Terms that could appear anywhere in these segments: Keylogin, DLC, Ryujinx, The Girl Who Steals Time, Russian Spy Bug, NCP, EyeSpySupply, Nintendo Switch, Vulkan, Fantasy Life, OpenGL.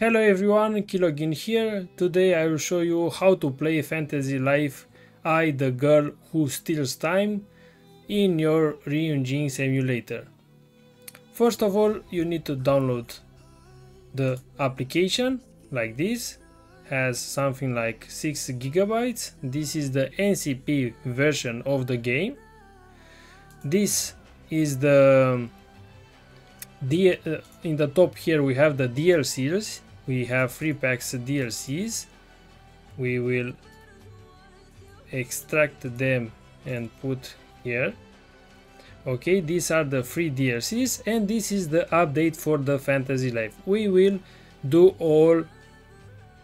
Hello everyone, Keylogin here. Today I will show you how to play Fantasy Life I, the Girl Who Steals Time in your Ryujinx emulator. First of all, you need to download the application like this. Has something like 6 GB. This is the NCP version of the game. This is in the top here we have the DLCs. We have 3 packs DLCs. We will extract them and put here. Okay, these are the free DLCs, and this is the update for the Fantasy Life. We will do all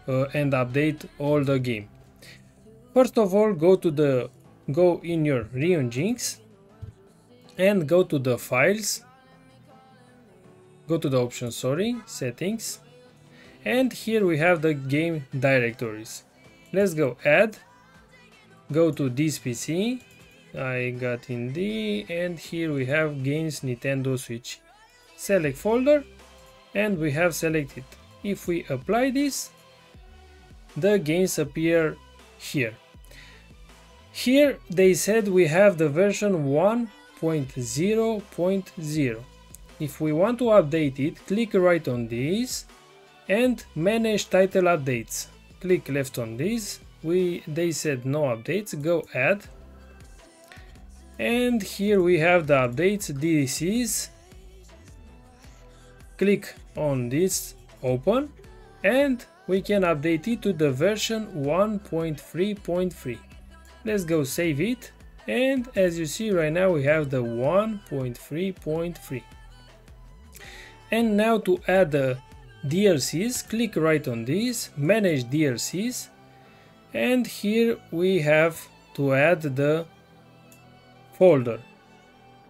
and update all the game. First of all, go in your Ryujinx and go to the files. Go to the options, sorry, settings, and here we have the game directories. Let's go add, go to this PC, I got in D, and here we have games Nintendo Switch. Select folder, and we have selected. If we apply this, the games appear here. Here they said we have the version 1.0.0. If we want to update it, click right on this and manage title updates. Click left on this. They said no updates, go add. And here we have the updates, DLCs. Click on this, open, and we can update it to the version 1.3.3. Let's go save it. And as you see right now, we have the 1.3.3. And now to add the DLCs, click right on this, manage DLCs, and here we have to add the folder.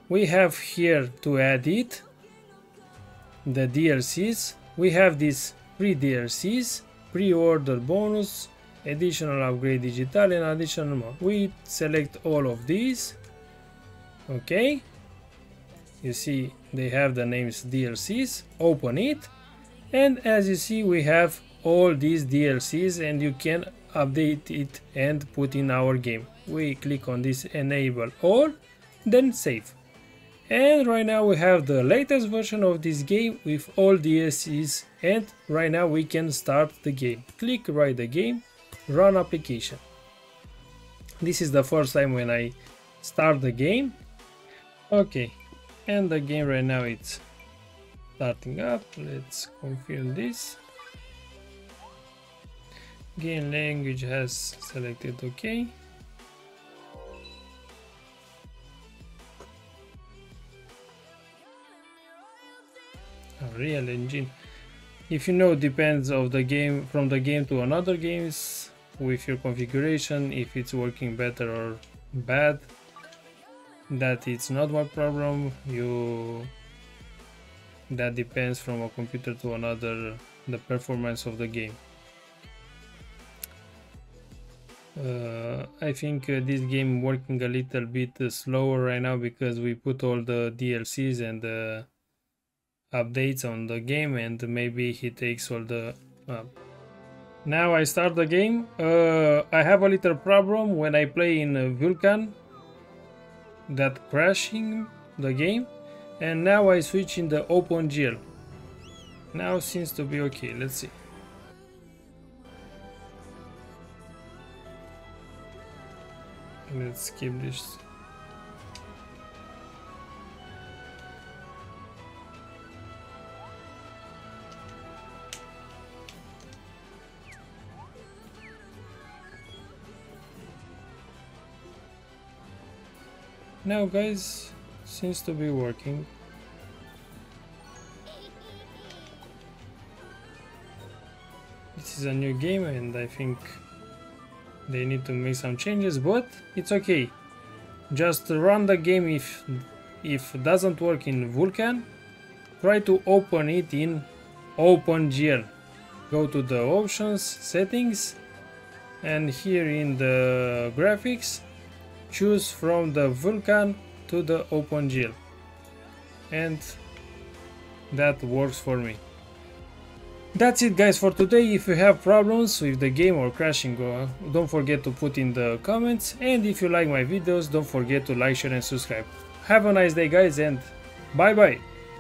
We have here to add it, the DLCs. We have these free DLCs, pre-order bonus, additional upgrade digital, and additional more. We select all of these, okay. You see they have the names DLCs, open it, and as you see we have all these DLCs and you can update it and put in our game. We click on this enable all, then save. And right now we have the latest version of this game with all DLCs, and right now we can start the game. Click right the game, run application. This is the first time when I start the game. Okay. And the game right now it's starting up. Let's confirm this. Game language has selected OK. Unreal Engine. If you know, depends of the game, from the game to another games with your configuration, if it's working better or bad. That it's not my problem. That depends from a computer to another, the performance of the game. I think this game working a little bit slower right now because we put all the DLCs and the updates on the game, and maybe he takes all the Now I start the game. I have a little problem when I play in Vulkan, that crashing the game, and now I switch in the OpenGL. Now seems to be okay. Let's see. Let's skip this. Now guys, seems to be working. This is a new game and I think they need to make some changes, but it's okay. Just run the game. If it doesn't work in Vulkan, try to open it in OpenGL. Go to the options, settings, and here in the graphics, choose from the Vulkan to the OpenGL, and that works for me. That's it guys for today. If you have problems with the game or crashing, don't forget to put in the comments, and if you like my videos, don't forget to like, share and subscribe. Have a nice day guys, and bye bye!